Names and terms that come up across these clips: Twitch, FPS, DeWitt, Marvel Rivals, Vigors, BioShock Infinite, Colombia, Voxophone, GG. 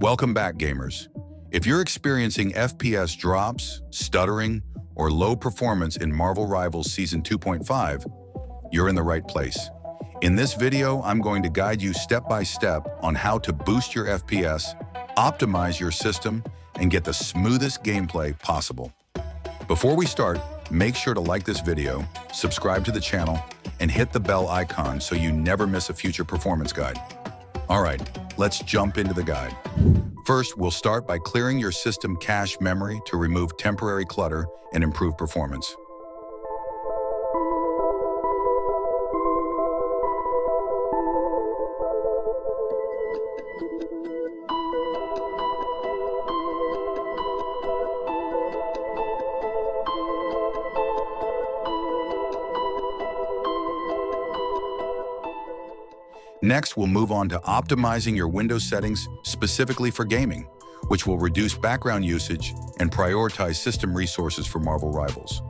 Welcome back, gamers. If you're experiencing FPS drops, stuttering, or low performance in Marvel Rivals Season 2.5, you're in the right place. In this video, I'm going to guide you step by step on how to boost your FPS, optimize your system, and get the smoothest gameplay possible. Before we start, make sure to like this video, subscribe to the channel, and hit the bell icon so you never miss a future performance guide. All right, let's jump into the guide. First, we'll start by clearing your system cache memory to remove temporary clutter and improve performance. Next, we'll move on to optimizing your Windows settings specifically for gaming, which will reduce background usage and prioritize system resources for Marvel Rivals.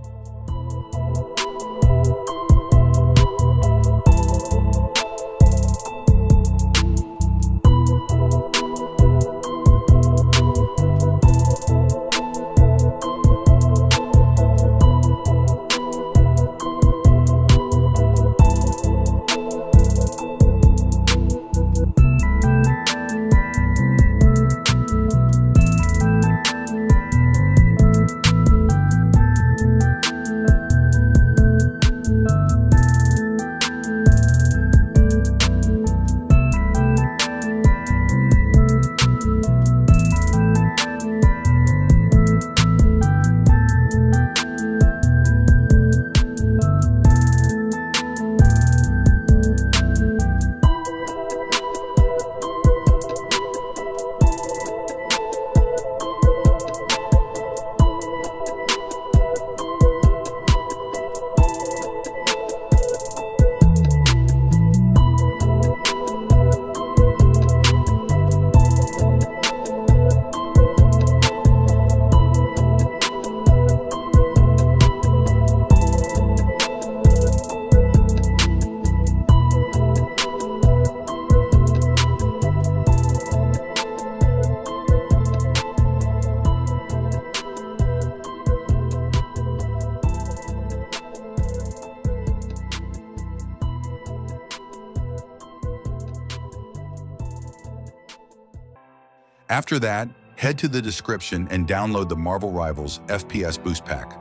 After that, head to the description and download the Marvel Rivals FPS Boost Pack.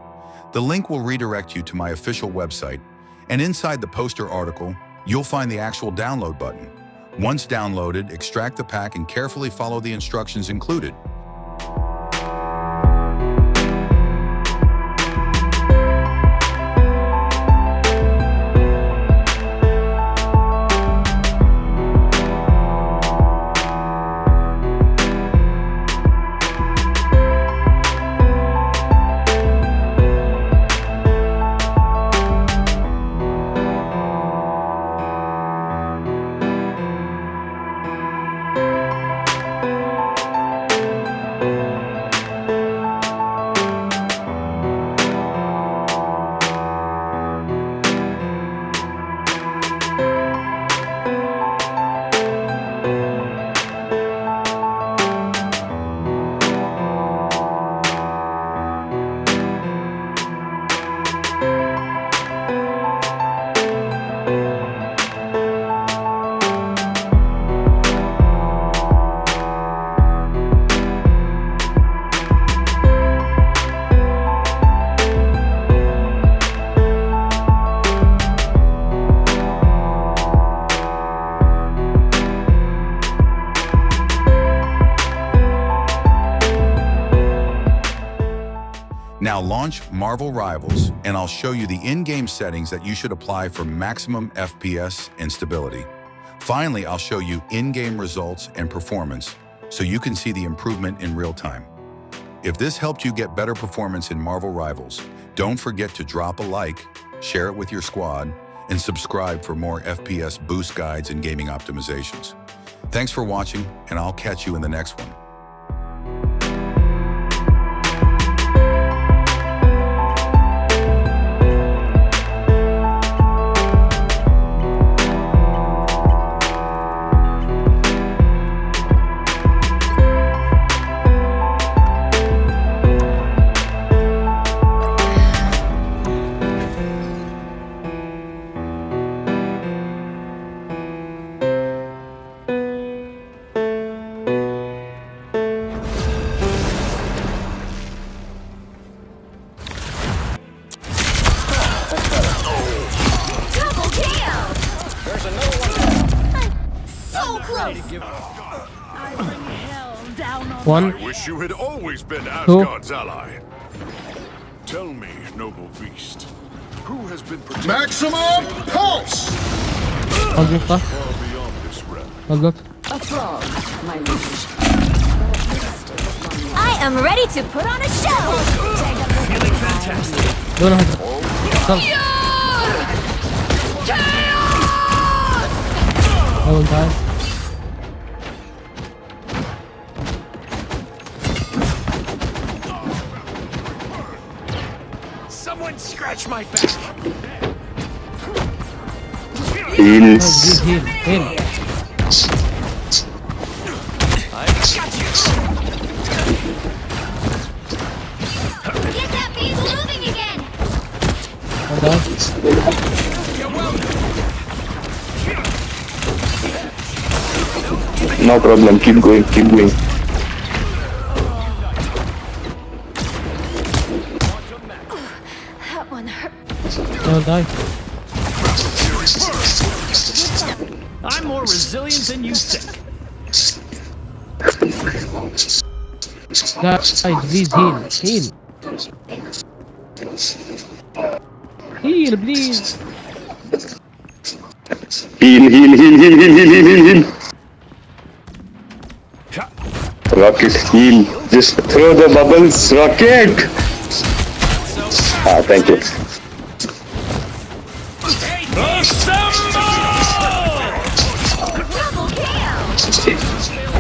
The link will redirect you to my official website, and inside the poster article, you'll find the actual download button. Once downloaded, extract the pack and carefully follow the instructions included. Now launch Marvel Rivals, and I'll show you the in-game settings that you should apply for maximum FPS and stability. Finally, I'll show you in-game results and performance, so you can see the improvement in real time. If this helped you get better performance in Marvel Rivals, don't forget to drop a like, share it with your squad, and subscribe for more FPS boost guides and gaming optimizations. Thanks for watching, and I'll catch you in the next one. One. I wish you had always been Asgard's ally. Tell me, noble beast, who has been protected? Maximum pulse. Oh God. A frog, my liege. I am ready to put on a show. Feeling fantastic. Don't I will die. Someone scratch my back. Heal. I got you. Get that beast moving again. Well, no problem. Keep going. I'll die. I'm more resilient than you think. Heal, please. Heal. Rocket, heal. Just throw the bubbles, Rocket. Ah, thank you.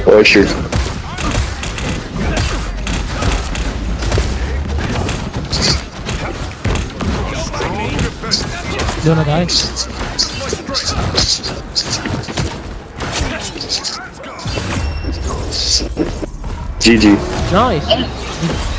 Oh shoot. You wanna die? GG. Nice.